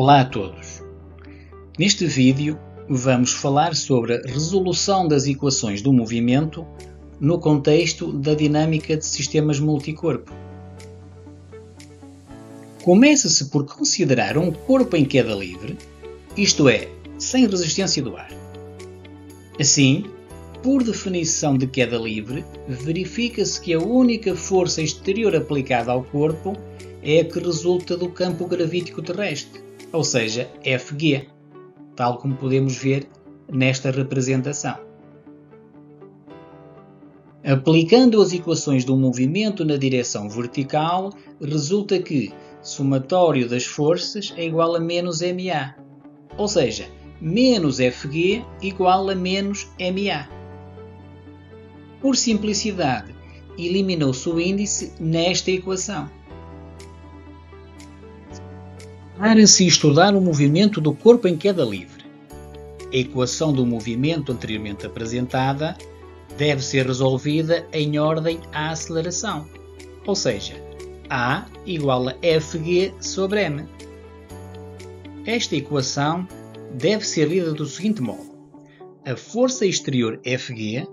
Olá a todos! Neste vídeo vamos falar sobre a resolução das equações do movimento no contexto da dinâmica de sistemas multicorpo. Começa-se por considerar um corpo em queda livre, isto é, sem resistência do ar. Assim, por definição de queda livre, verifica-se que a única força exterior aplicada ao corpo é a que resulta do campo gravítico terrestre, ou seja, Fg, tal como podemos ver nesta representação. Aplicando as equações do movimento na direção vertical, resulta que somatório das forças é igual a menos Ma, ou seja, menos Fg igual a menos Ma. Por simplicidade, eliminou-se o índice nesta equação. Para se estudar o movimento do corpo em queda livre, a equação do movimento anteriormente apresentada deve ser resolvida em ordem à aceleração, ou seja, A igual a Fg sobre m. Esta equação deve ser lida do seguinte modo: a força exterior Fg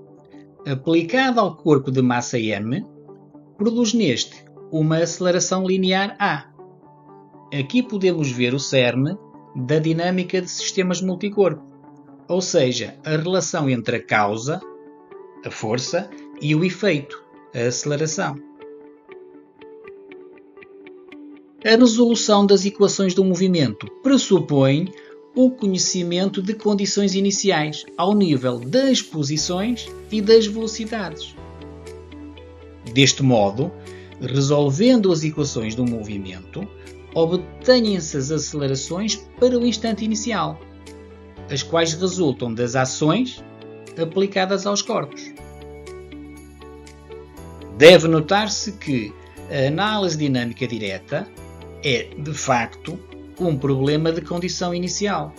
aplicada ao corpo de massa m produz neste uma aceleração linear A. Aqui podemos ver o cerne da dinâmica de sistemas multicorpo, ou seja, a relação entre a causa, a força, e o efeito, a aceleração. A resolução das equações do movimento pressupõe o conhecimento de condições iniciais ao nível das posições e das velocidades. Deste modo, resolvendo as equações do movimento, obtêm-se as acelerações para o instante inicial, as quais resultam das ações aplicadas aos corpos. Deve notar-se que a análise dinâmica direta é, de facto, um problema de condição inicial.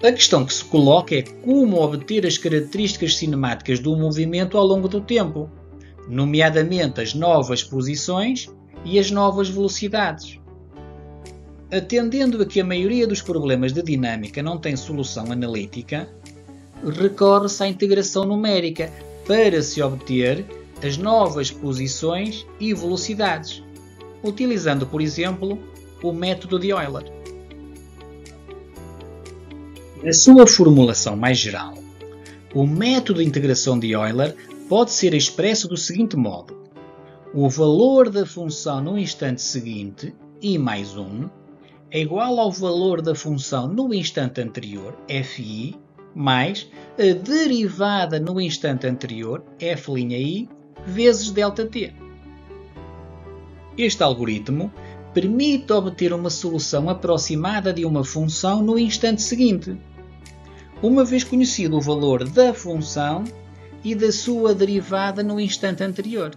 A questão que se coloca é como obter as características cinemáticas do movimento ao longo do tempo, nomeadamente as novas posições e as novas velocidades. Atendendo a que a maioria dos problemas de dinâmica não tem solução analítica, recorre-se à integração numérica para se obter as novas posições e velocidades, utilizando, por exemplo, o método de Euler. Na sua formulação mais geral, o método de integração de Euler pode ser expresso do seguinte modo: o valor da função no instante seguinte, i mais 1, é igual ao valor da função no instante anterior, fi, mais a derivada no instante anterior, f'i, vezes ΔT. Este algoritmo permite obter uma solução aproximada de uma função no instante seguinte, uma vez conhecido o valor da função e da sua derivada no instante anterior.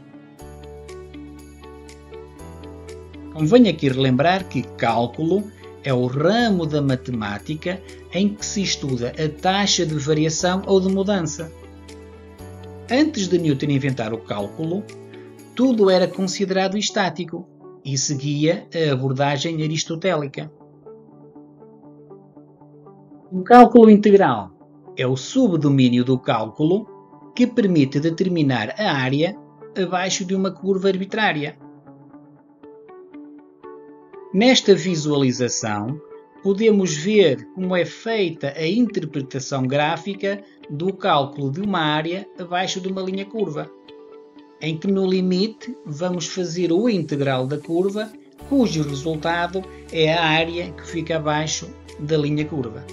Convém aqui relembrar que cálculo é o ramo da matemática em que se estuda a taxa de variação ou de mudança. Antes de Newton inventar o cálculo, tudo era considerado estático e seguia a abordagem aristotélica. O cálculo integral é o subdomínio do cálculo que permite determinar a área abaixo de uma curva arbitrária. Nesta visualização, podemos ver como é feita a interpretação gráfica do cálculo de uma área abaixo de uma linha curva, em que no limite vamos fazer o integral da curva, cujo resultado é a área que fica abaixo da linha curva.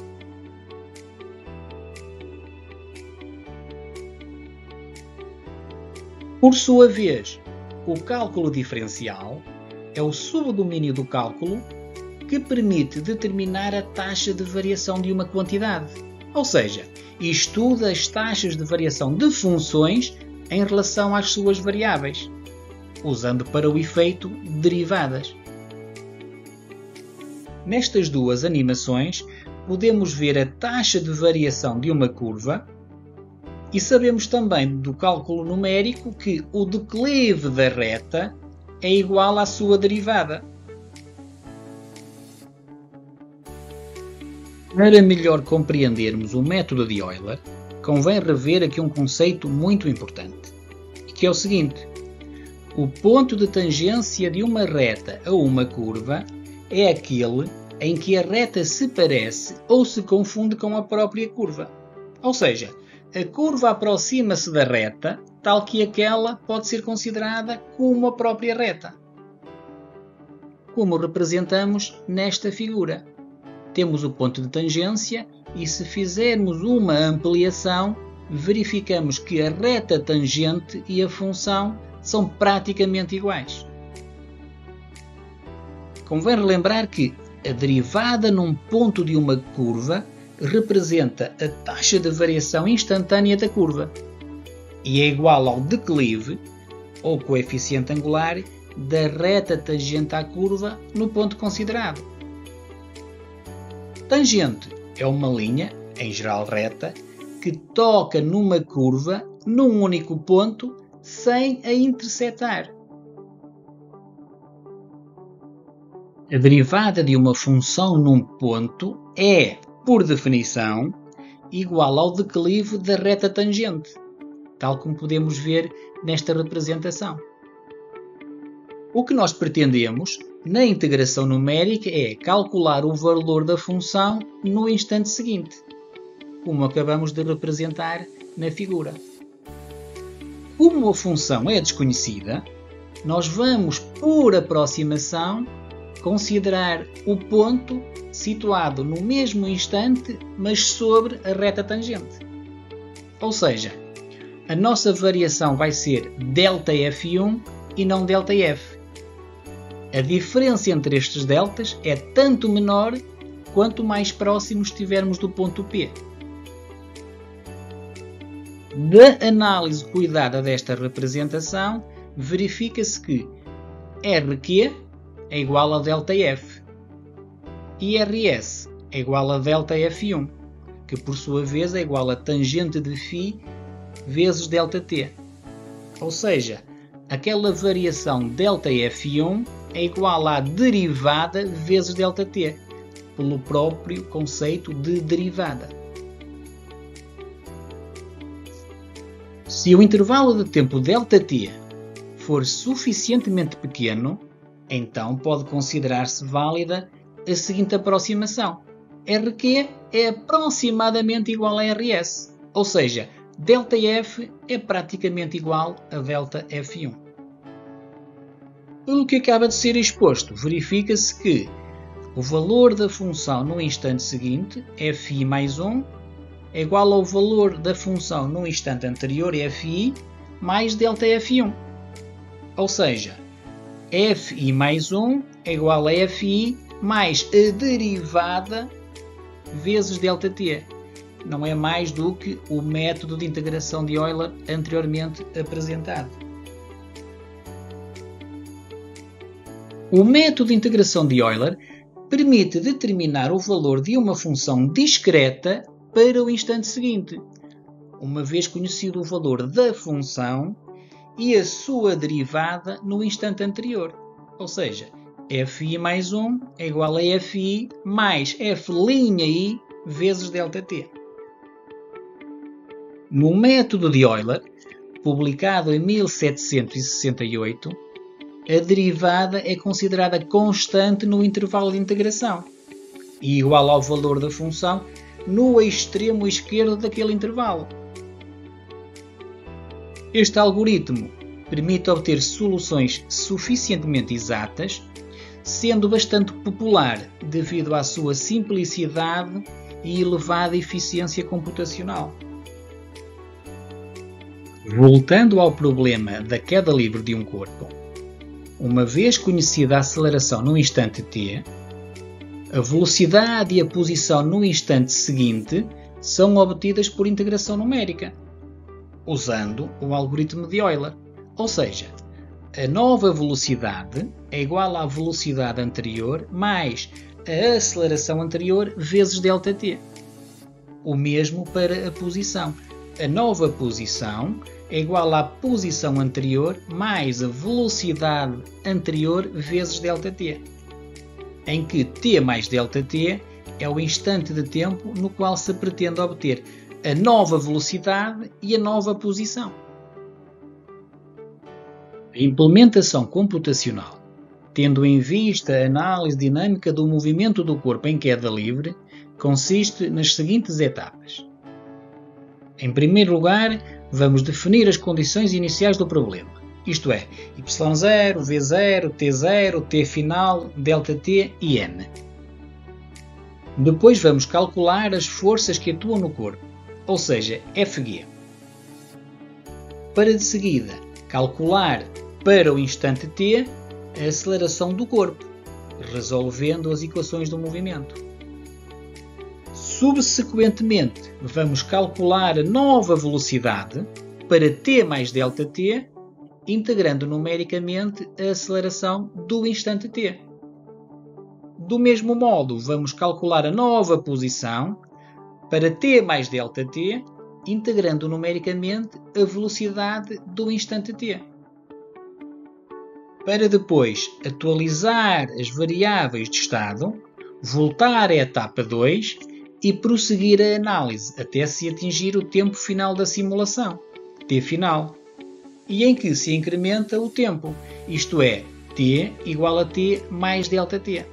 Por sua vez, o cálculo diferencial é o subdomínio do cálculo que permite determinar a taxa de variação de uma quantidade, ou seja, estuda as taxas de variação de funções em relação às suas variáveis, usando para o efeito derivadas. Nestas duas animações, podemos ver a taxa de variação de uma curva. E sabemos também do cálculo numérico que o declive da reta é igual à sua derivada, Para melhor compreendermos o método de Euler, convém rever aqui um conceito muito importante, que é o seguinte: o ponto de tangência de uma reta a uma curva é aquele em que a reta se parece ou se confunde com a própria curva. Ou seja, a curva aproxima-se da reta, tal que aquela pode ser considerada como a própria reta. Como representamos nesta figura. Temos o ponto de tangência e, se fizermos uma ampliação, verificamos que a reta tangente e a função são praticamente iguais. Convém relembrar que a derivada num ponto de uma curva representa a taxa de variação instantânea da curva e é igual ao declive, ou coeficiente angular, da reta tangente à curva no ponto considerado. Tangente é uma linha, em geral reta, que toca numa curva num único ponto sem a intersetar. A derivada de uma função num ponto é, por definição, igual ao declive da reta tangente, tal como podemos ver nesta representação. O que nós pretendemos na integração numérica é calcular o valor da função no instante seguinte, como acabamos de representar na figura. Como a função é desconhecida, nós vamos, por aproximação, considerar o ponto situado no mesmo instante, mas sobre a reta tangente. Ou seja, a nossa variação vai ser ΔF1 e não ΔF. A diferença entre estes deltas é tanto menor quanto mais próximos estivermos do ponto P. Da análise cuidada desta representação, verifica-se que RQ é igual a ΔF e RS é igual a ΔF1, que por sua vez é igual a tangente de φ vezes ΔT. Ou seja, aquela variação ΔF1 é igual à derivada vezes ΔT, pelo próprio conceito de derivada. Se o intervalo de tempo ΔT for suficientemente pequeno, então pode considerar-se válida a seguinte aproximação: RQ é aproximadamente igual a RS, ou seja, ΔF é praticamente igual a ΔF1. Pelo que acaba de ser exposto, verifica-se que o valor da função no instante seguinte, fi mais 1, é igual ao valor da função no instante anterior, fi, mais ΔF1. Ou seja, fi mais 1 é igual a fi mais a derivada vezes ΔT. Não é mais do que o método de integração de Euler anteriormente apresentado. O método de integração de Euler permite determinar o valor de uma função discreta para o instante seguinte, uma vez conhecido o valor da função e a sua derivada no instante anterior. Ou seja, fi mais 1 é igual a fi mais f'i vezes ΔT. No método de Euler, publicado em 1768, a derivada é considerada constante no intervalo de integração e igual ao valor da função no extremo esquerdo daquele intervalo. Este algoritmo permite obter soluções suficientemente exatas, sendo bastante popular devido à sua simplicidade e elevada eficiência computacional. Voltando ao problema da queda livre de um corpo, uma vez conhecida a aceleração no instante t, a velocidade e a posição no instante seguinte são obtidas por integração numérica, usando o algoritmo de Euler. Ou seja, a nova velocidade é igual à velocidade anterior mais a aceleração anterior vezes ΔT. O mesmo para a posição. A nova posição é igual à posição anterior mais a velocidade anterior vezes ΔT, em que t mais ΔT é o instante de tempo no qual se pretende obter a nova velocidade e a nova posição. A implementação computacional, tendo em vista a análise dinâmica do movimento do corpo em queda livre, consiste nas seguintes etapas. Em primeiro lugar, vamos definir as condições iniciais do problema, isto é, y0, v0, t0, t final, ΔT e n. Depois vamos calcular as forças que atuam no corpo, ou seja, Fg. Para de seguida calcular para o instante t a aceleração do corpo, resolvendo as equações do movimento. Subsequentemente, vamos calcular a nova velocidade para t mais ΔT, integrando numericamente a aceleração do instante t. Do mesmo modo, vamos calcular a nova posição para t mais ΔT, integrando numericamente a velocidade do instante t. Para depois atualizar as variáveis de estado, voltar à etapa 2 e prosseguir a análise até se atingir o tempo final da simulação, t final, e em que se incrementa o tempo, isto é, t igual a t mais ΔT.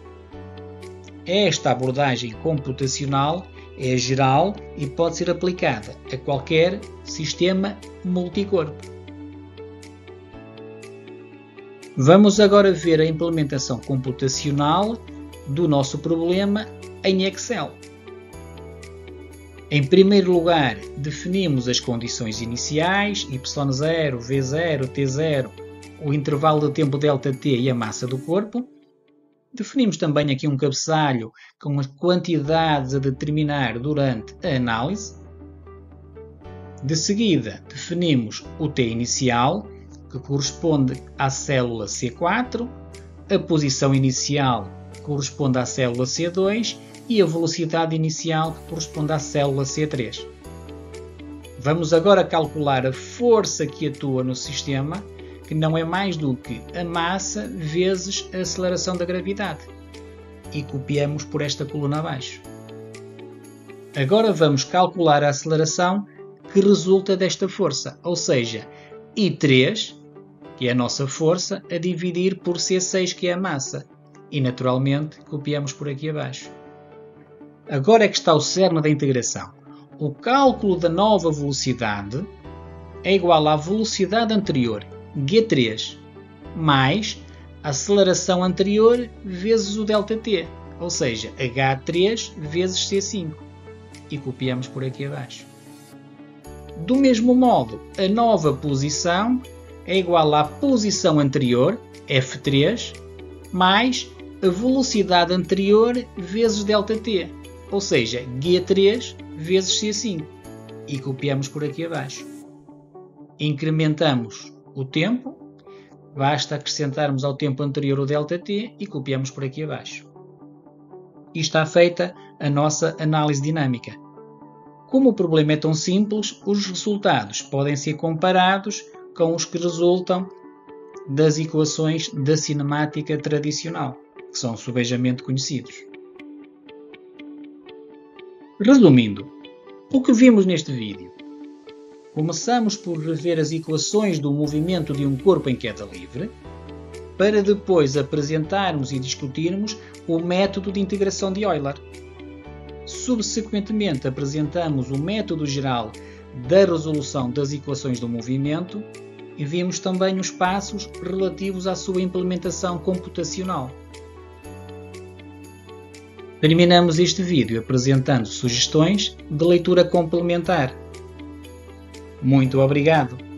Esta abordagem computacional é geral e pode ser aplicada a qualquer sistema multicorpo. Vamos agora ver a implementação computacional do nosso problema em Excel. Em primeiro lugar, definimos as condições iniciais, y0, v0, t0, o intervalo de tempo ΔT e a massa do corpo. Definimos também aqui um cabeçalho com as quantidades a determinar durante a análise. De seguida, definimos o T inicial, que corresponde à célula C4, a posição inicial, que corresponde à célula C2, e a velocidade inicial, que corresponde à célula C3. Vamos agora calcular a força que atua no sistema, que não é mais do que a massa vezes a aceleração da gravidade, e copiamos por esta coluna abaixo. Agora vamos calcular a aceleração que resulta desta força, ou seja, I3, que é a nossa força, a dividir por C6, que é a massa, e naturalmente copiamos por aqui abaixo. Agora é que está o cerne da integração. O cálculo da nova velocidade é igual à velocidade anterior, G3, mais a aceleração anterior vezes o ΔT, ou seja, H3 vezes C5, e copiamos por aqui abaixo. Do mesmo modo, a nova posição é igual à posição anterior, F3, mais a velocidade anterior vezes ΔT, ou seja, G3 vezes C5, e copiamos por aqui abaixo. Incrementamos o tempo, basta acrescentarmos ao tempo anterior o ΔT e copiamos por aqui abaixo. E está feita a nossa análise dinâmica. Como o problema é tão simples, os resultados podem ser comparados com os que resultam das equações da cinemática tradicional, que são subejamente conhecidos. Resumindo, o que vimos neste vídeo? Começamos por rever as equações do movimento de um corpo em queda livre, para depois apresentarmos e discutirmos o método de integração de Euler. Subsequentemente apresentamos o método geral da resolução das equações do movimento e vimos também os passos relativos à sua implementação computacional. Terminamos este vídeo apresentando sugestões de leitura complementar. Muito obrigado!